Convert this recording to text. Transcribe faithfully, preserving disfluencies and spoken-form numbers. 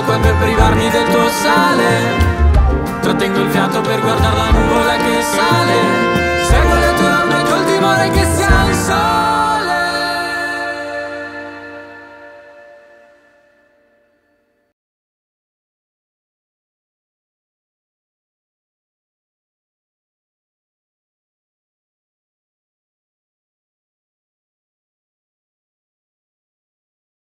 d'acqua per privarmi del tuo sale. Trattengo il fiato per guardare la nuvola che sale. Seguo le tue orme col timore che si alza.